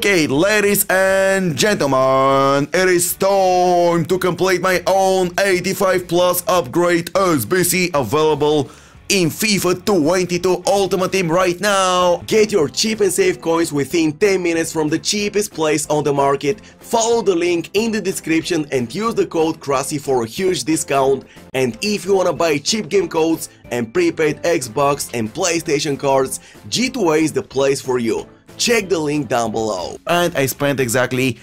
Okay, ladies and gentlemen, it is time to complete my own 85 plus upgrade SBC available in FIFA 22 Ultimate Team right now. Get your cheap and safe coins within 10 minutes from the cheapest place on the market. Follow the link in the description and use the code Krasi for a huge discount. And if you wanna buy cheap game codes and prepaid Xbox and PlayStation cards, G2A is the place for you. Check the link down below. And I spent exactly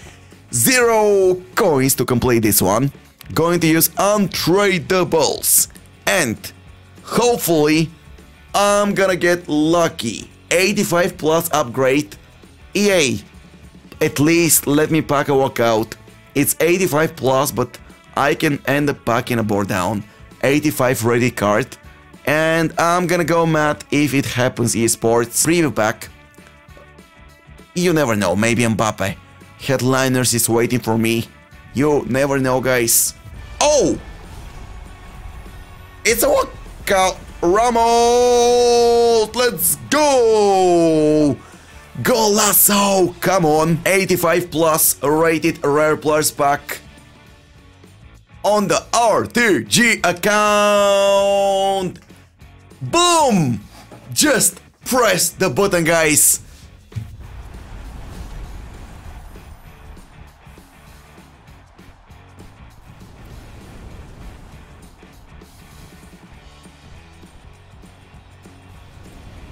0 coins to complete this one. Going to use untradables and hopefully, I'm gonna get lucky. 85 plus upgrade. EA, at least let me pack a walkout. It's 85 plus, but I can end up packing a board down. 85 ready card. And I'm gonna go mad if it happens. Esports preview pack. You never know, maybe Mbappe. Headliners is waiting for me. You never know, guys. Oh! It's a walkout. Ramos, let's go! Golazo, come on! 85 plus rated rare players pack on the RTG account. Boom! Just press the button, guys.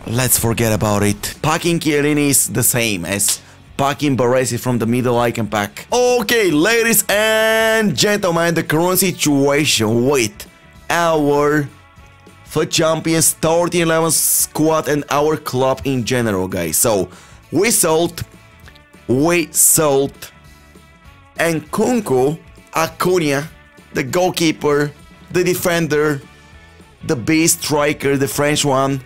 Let's forget about it. Packing Chiellini is the same as packing Baresi from the middle icon pack. Okay, ladies and gentlemen, the current situation with our FA Champions 30-11 squad and our club in general, guys. So, we sold, and Kunku, Acuna, the goalkeeper, the defender, the B striker, the French one,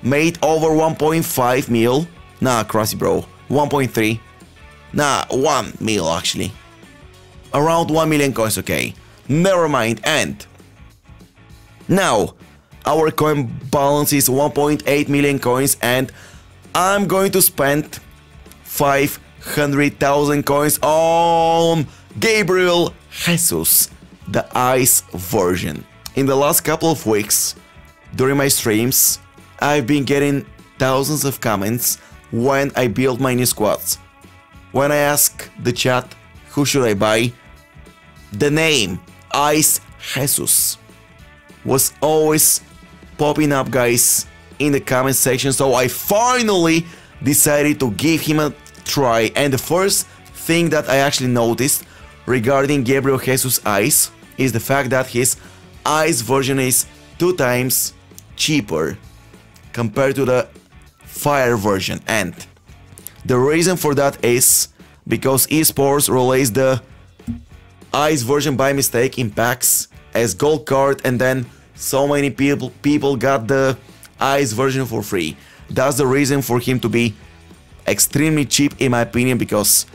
made over 1.5 mil. Nah, Krasi bro, 1.3. Nah, 1 mil actually. Around 1 million coins, okay. Never mind, and now, our coin balance is 1.8 million coins and I'm going to spend 500,000 coins on Gabriel Jesus, the ice version. In the last couple of weeks, during my streams, I've been getting thousands of comments when I build my new squads. When I ask the chat who should I buy, the name Ice Jesus was always popping up, guys, in the comment section, so I finally decided to give him a try. And the first thing that I actually noticed regarding Gabriel Jesus Ice is the fact that his Ice version is 2 times cheaper compared to the Fire version, and the reason for that is because esports released the Ice version by mistake in packs as gold card, and then so many people got the Ice version for free. That's the reason for him to be extremely cheap in my opinion, because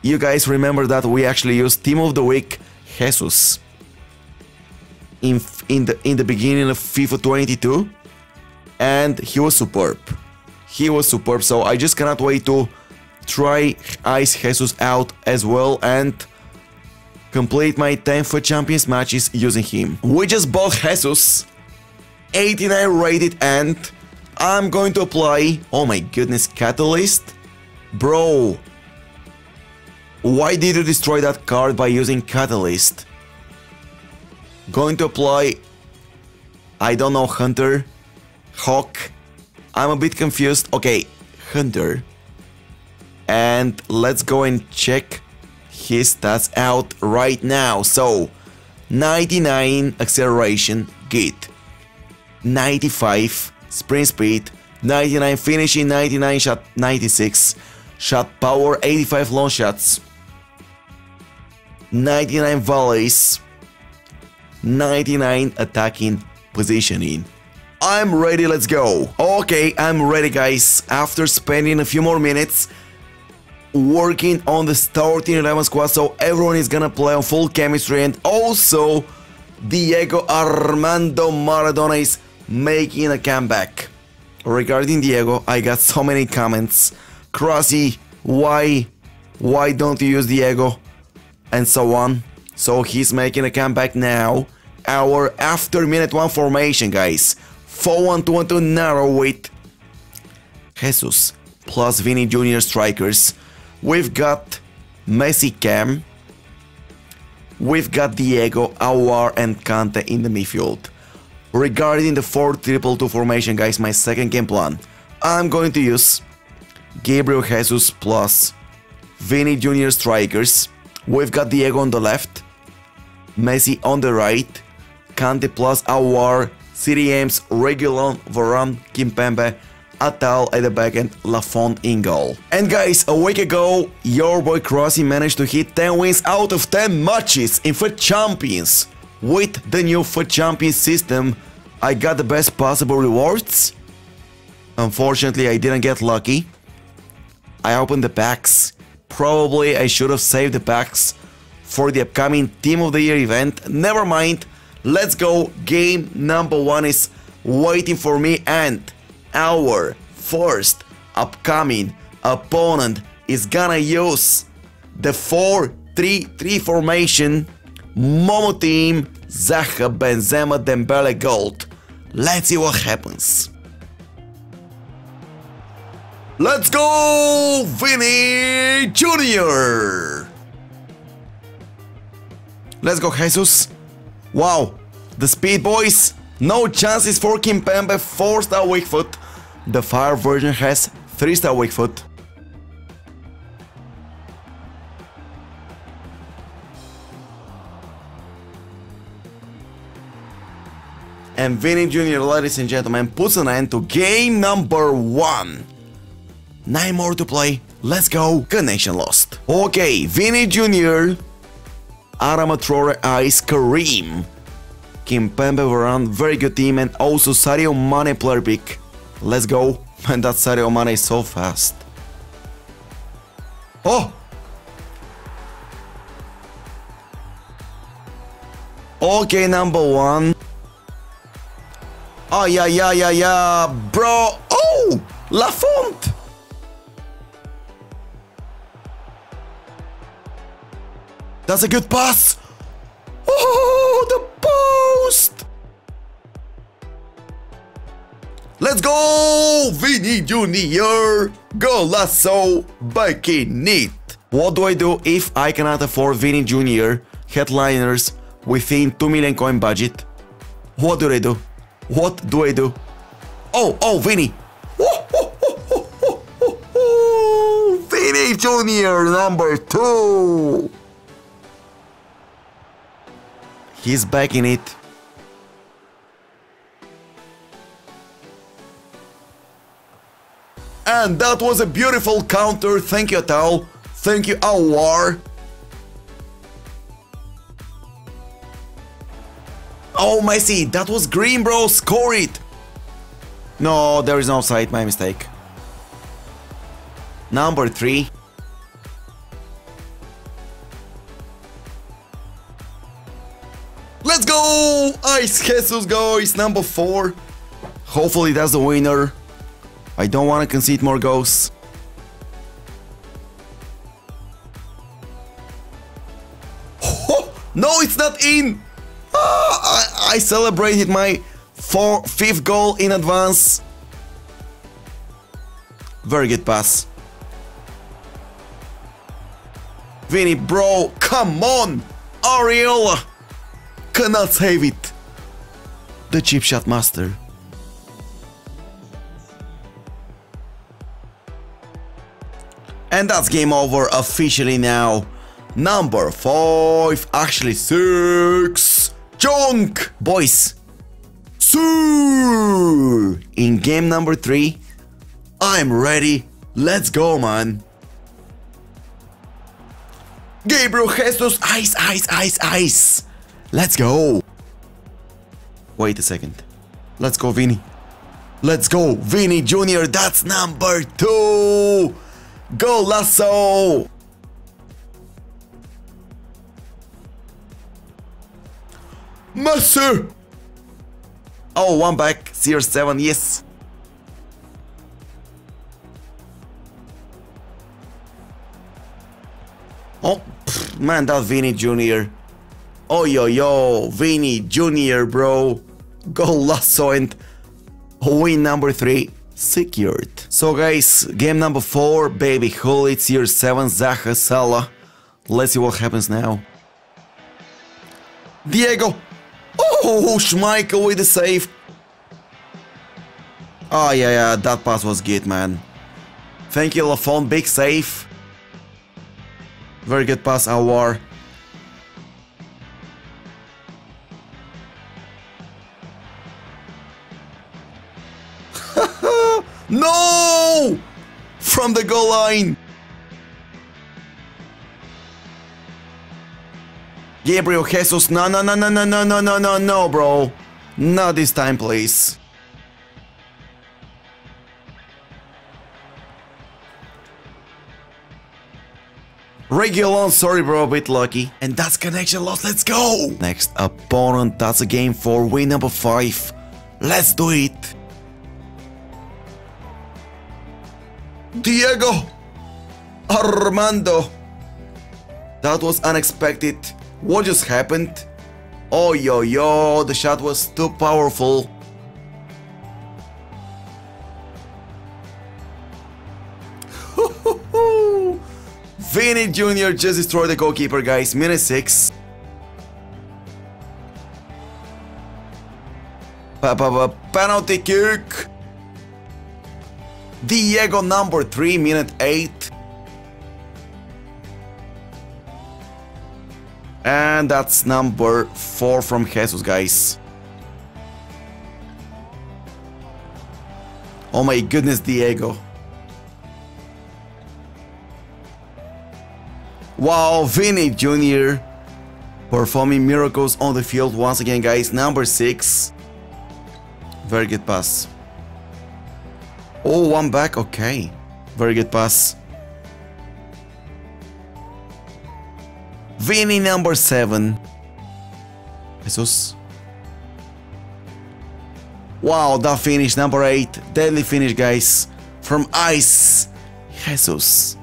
you guys remember that we actually used Team of the Week Jesus in the beginning of FIFA 22. And he was superb. He was superb, so I just cannot wait to try Ice Jesus out as well and complete my 10 FA Champions matches using him. We just bought Jesus, 89 rated, and I'm going to apply, oh my goodness, Catalyst? Bro, why did you destroy that card by using Catalyst? Going to apply, I don't know, Hunter? Hawk, I'm a bit confused. Okay, Hunter. And let's go and check his stats out right now. So, 99 acceleration, good. 95 sprint speed, 99 finishing, 99 shot, 96 shot power, 85 long shots, 99 volleys, 99 attacking positioning. I'm ready, let's go. Okay, I'm ready, guys. After spending a few more minutes working on the starting 11 squad, so everyone is gonna play on full chemistry, and also Diego Armando Maradona is making a comeback. Regarding Diego, I got so many comments. Krasi, Why don't you use Diego? And so on. So he's making a comeback now. Our after minute 1 formation, guys. 4-1-2-1-2 narrow with Jesus plus Vini Jr. strikers. We've got Messi Cam. We've got Diego, Awar and Kante in the midfield. Regarding the 4-3-2 formation, guys, my second game plan, I'm going to use Gabriel Jesus plus Vini Jr. strikers. We've got Diego on the left, Messi on the right, Kante plus Awar, CDMs, Reguilon, Varane, Kimpembe, Atal at the back and Lafont in goal. And guys, a week ago, your boy Krasi managed to hit 10 wins out of 10 matches in FIFA Champions. With the new FIFA Champions system, I got the best possible rewards. Unfortunately, I didn't get lucky. I opened the packs. Probably I should have saved the packs for the upcoming Team of the Year event. Never mind, let's go. Game number 1 is waiting for me and our first upcoming opponent is gonna use the 4-3-3 formation. Momo team, Zaha, Benzema, Dembele, Gold. Let's see what happens. Let's go, Vini Jr. Let's go, Jesus. Wow, the speed, boys. No chances for Kimpembe, 4-star weak foot. The fire version has 3-star weak foot. And Vini Jr., ladies and gentlemen, puts an end to game number 1. 9 more to play. Let's go. Connection lost. Okay, Vini Jr., Arama, Traore, Ice, Karim, Kimpembe, Varane, very good team, and also Sadio Mane player pick. Let's go. Man, that Sadio Mane is so fast. Oh! Okay, number 1. Oh, yeah, bro. Oh! Lafont! That's a good pass. Oh, the post! Let's go, Vini Jr. Golazo, back in it. What do I do if I cannot afford Vini Jr. headliners within 2 million coin budget? What do I do? What do I do? Oh, Vini. Vini Jr. number 2. He's back in it. And that was a beautiful counter. Thank you, Atal. Thank you, Awar. Oh, Messi. That was green, bro. Score it. No, there is no offside. My mistake. Number 3. Let's go! Ice Jesus, guys, number 4. Hopefully that's the winner. I don't want to concede more goals. Oh, no, it's not in! Ah, I celebrated my 5th goal in advance. Very good pass. Vini, bro, come on! Ariola! Cannot save it. The chip shot master. And that's game over officially now. Number 5, actually 6. Junk, boys. In game number 3, I'm ready. Let's go, man. Gabriel Jesus, ice. Let's go. Wait a second. Let's go, Vini. Let's go, Vini Jr. That's number 2. Golazo. Messi. Oh, one back. CR7, yes. Oh, man, that Vini Jr. Oh, yo, Vini Jr., bro. Golazo and win number 3 secured. So, guys, game number 4, baby hole. It's year 7, Zaha, Salah. Let's see what happens now. Diego. Oh, Schmeichel with the save. Oh, yeah, that pass was good, man. Thank you, Lafont. Big save. Very good pass, Awar. No! From the goal line. Gabriel Jesus. No, bro. Not this time, please. Reguilon, sorry bro, a bit lucky. And that's connection lost, let's go! Next opponent, that's a game for win number 5. Let's do it! Diego Armando. That was unexpected. What just happened? Oh, yo, the shot was too powerful. Vini Jr. just destroyed the goalkeeper, guys. -6. Penalty kick. Diego number 3, -8. And that's number 4 from Jesus, guys. Oh my goodness, Diego. Wow, Vini Jr. performing miracles on the field once again, guys. Number 6. Very good pass. Oh, one back. Okay. Very good pass. Vini number 7. Jesus. Wow, that finish. Number 8. Deadly finish, guys. From ice. Jesus.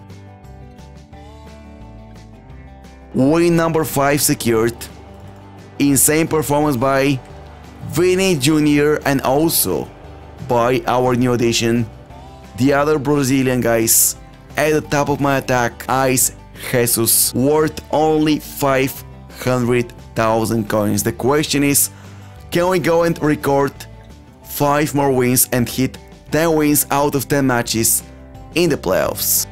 Win number 5 secured. Insane performance by Vini Jr. and also by our new addition, the other Brazilian, guys. At the top of my attack, Ice Jesus, worth only 500,000 coins. The question is, can we go and record 5 more wins and hit 10 wins out of 10 matches in the playoffs?